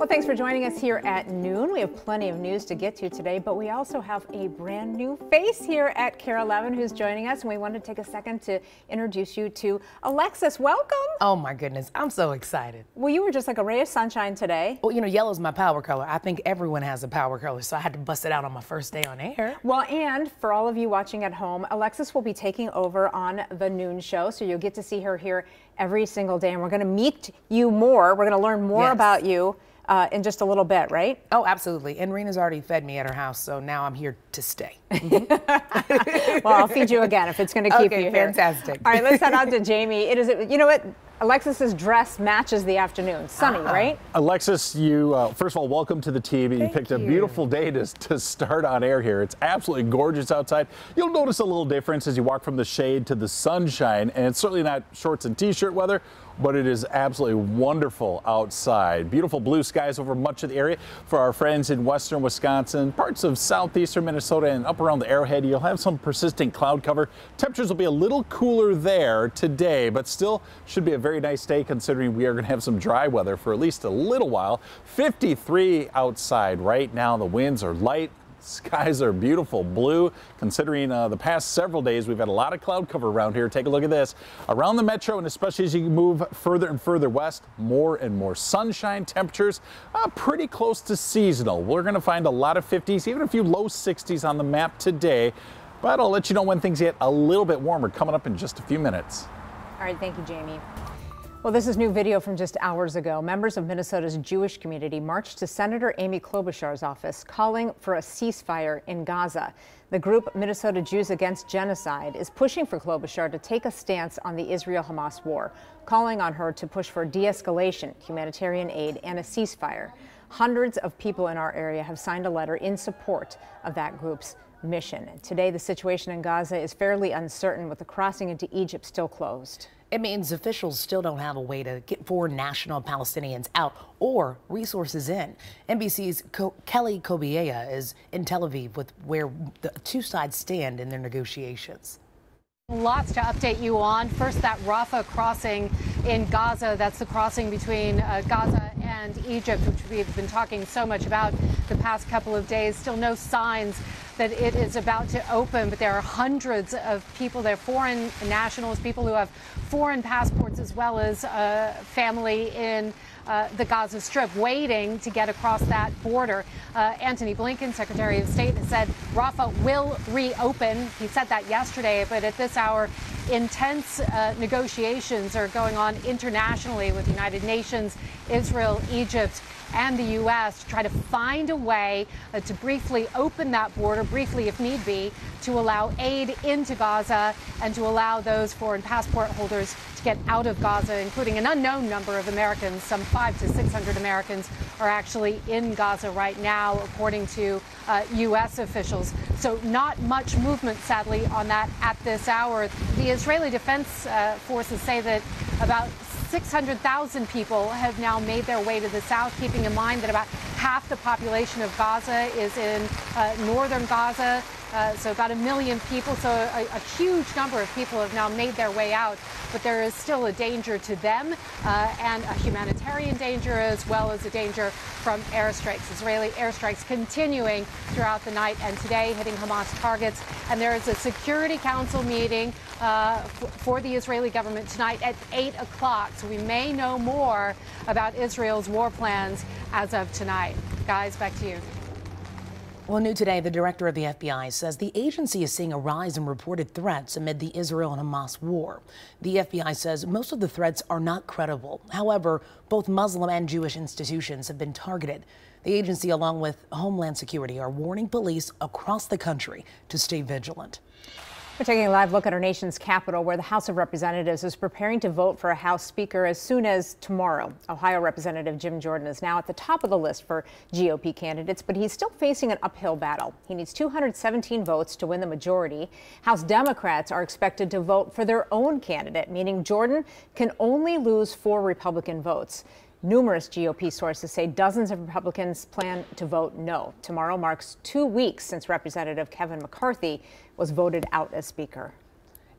Well, thanks for joining us here at noon. We have plenty of news to get to today, but we also have a brand new face here at KARE 11 who's joining us, and we wanted to take a second to introduce you to Alexis. Welcome. Oh my goodness, I'm so excited. Well, you were just like a ray of sunshine today. Well, you know, yellow's my power color. I think everyone has a power color, so I had to bust it out on my first day on air. Well, and for all of you watching at home, Alexis will be taking over on the noon show, so you'll get to see her here every single day, and we're going to meet you more. We're going to learn more about you in just a little bit, right? Oh, absolutely. And Rena's already fed me at her house, so now I'm here to stay. Mm-hmm. Well, I'll feed you again if it's going to keep you here. Okay, fantastic. All right, let's head out to Jamie. It is, you know what? Alexis's dress matches the afternoon. Sunny, right? Alexis, you first of all, welcome to the team. You picked a beautiful day to start on air here. It's absolutely gorgeous outside. You'll notice a little difference as you walk from the shade to the sunshine, and it's certainly not shorts and t-shirt weather, but it is absolutely wonderful outside. Beautiful blue skies over much of the area. For our friends in western Wisconsin, parts of southeastern Minnesota, and up around the Arrowhead, you'll have some persistent cloud cover. Temperatures will be a little cooler there today, but still should be a very nice day considering we are going to have some dry weather for at least a little while. 53 outside right now. The winds are light. Skies are beautiful blue considering the past several days we've had a lot of cloud cover around here. Take a look at this around the metro, and especially as you move further and further west, more and more sunshine. Temperatures pretty close to seasonal. We're going to find a lot of 50s, even a few low 60s on the map today, but I'll let you know when things get a little bit warmer coming up in just a few minutes. All right, thank you, Jamie. Well, this is new video from just hours ago. Members of Minnesota's Jewish community marched to Senator Amy Klobuchar's office calling for a ceasefire in Gaza. The group Minnesota Jews Against Genocide is pushing for Klobuchar to take a stance on the Israel-Hamas war, calling on her to push for de-escalation, humanitarian aid, and a ceasefire. Hundreds of people in our area have signed a letter in support of that group's mission. Today, the situation in Gaza is fairly uncertain, with the crossing into Egypt still closed. It means officials still don't have a way to get foreign national Palestinians out or resources in. NBC's Kelly Cobiella is in Tel Aviv with where the two sides stand in their negotiations. Lots to update you on. First, that Rafah crossing in Gaza. That's the crossing between Gaza and Egypt, which we've been talking so much about the past couple of days. Still no signs that it is about to open, but there are hundreds of people there, foreign nationals, people who have foreign passports, as well as family in the Gaza Strip, waiting to get across that border. Antony Blinken, Secretary of State, has said Rafah will reopen. He said that yesterday, but at this hour, intense negotiations are going on internationally with the United Nations, Israel, Egypt, and the U.S. to try to find a way to briefly open that border, briefly if need be, to allow aid into Gaza and to allow those foreign passport holders to get out of Gaza, including an unknown number of Americans. Some 500 to 600 Americans are actually in Gaza right now, according to U.S. officials. So not much movement, sadly, on that at this hour. The Israeli Defense Forces say that about 600,000 people have now made their way to the south, keeping in mind that about half the population of Gaza is in northern Gaza, so about 1 million people. So a huge number of people have now made their way out, but there is still a danger to them and a humanitarian danger, as well as a danger from airstrikes. Israeli airstrikes continuing throughout the night and today, hitting Hamas targets. And there is a Security Council meeting for the Israeli government tonight at 8 o'clock. So we may know more about Israel's war plans as of tonight. Guys, back to you. Well, new today, the director of the FBI says the agency is seeing a rise in reported threats amid the Israel and Hamas war. The FBI says most of the threats are not credible. However, both Muslim and Jewish institutions have been targeted. The agency, along with Homeland Security, are warning police across the country to stay vigilant. We're taking a live look at our nation's capital, where the House of Representatives is preparing to vote for a House Speaker as soon as tomorrow. Ohio Representative Jim Jordan is now at the top of the list for GOP candidates, but he's still facing an uphill battle. He needs 217 votes to win the majority. House Democrats are expected to vote for their own candidate, meaning Jordan can only lose 4 Republican votes. Numerous GOP sources say dozens of Republicans plan to vote no. Tomorrow marks 2 weeks since Representative Kevin McCarthy was voted out as Speaker.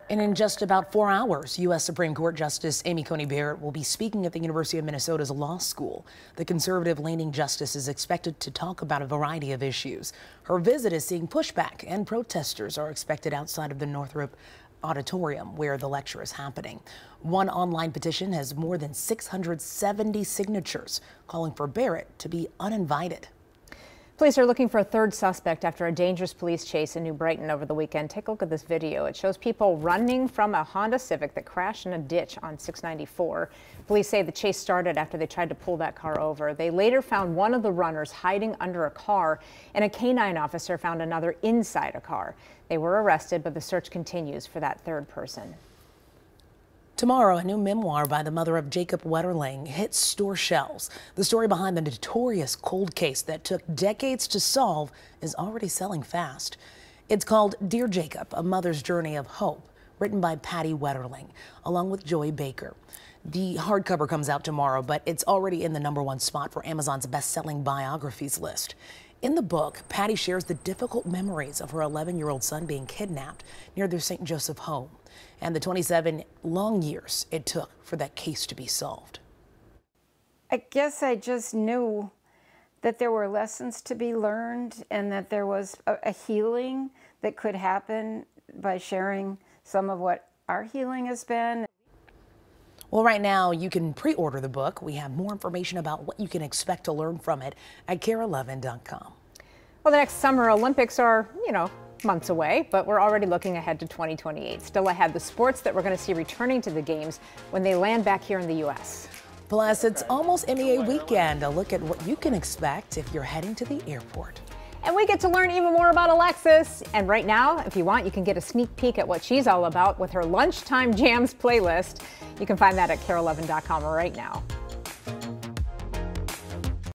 And in just about 4 hours, U.S. Supreme Court Justice Amy Coney Barrett will be speaking at the University of Minnesota's law school. The conservative-leaning justice is expected to talk about a variety of issues. Her visit is seeing pushback, and protesters are expected outside of the Northrop Auditorium, where the lecture is happening. One online petition has more than 670 signatures, calling for Barrett to be uninvited. Police are looking for a third suspect after a dangerous police chase in New Brighton over the weekend. Take a look at this video. It shows people running from a Honda Civic that crashed in a ditch on 694. Police say the chase started after they tried to pull that car over. They later found one of the runners hiding under a car, and a canine officer found another inside a car. They were arrested, but the search continues for that third person. Tomorrow, a new memoir by the mother of Jacob Wetterling hits store shelves. The story behind the notorious cold case that took decades to solve is already selling fast. It's called Dear Jacob, A Mother's Journey of Hope, written by Patty Wetterling, along with Joy Baker. The hardcover comes out tomorrow, but it's already in the #1 spot for Amazon's best-selling biographies list. In the book, Patty shares the difficult memories of her 11-year-old son being kidnapped near their St. Joseph home, and the 27 long years it took for that case to be solved. I guess I just knew that there were lessons to be learned and that there was a healing that could happen by sharing some of what our healing has been. Well, right now, you can pre-order the book. We have more information about what you can expect to learn from it at kare11.com. Well, the next Summer Olympics are, you know, months away, but we're already looking ahead to 2028. Still ahead, the sports that we're going to see returning to the games when they land back here in the U.S. Plus, it's almost NEA weekend. A look at what you can expect if you're heading to the airport. And we get to learn even more about Alexis. And right now, if you want, you can get a sneak peek at what she's all about with her Lunchtime Jams playlist. You can find that at caralevin.com right now.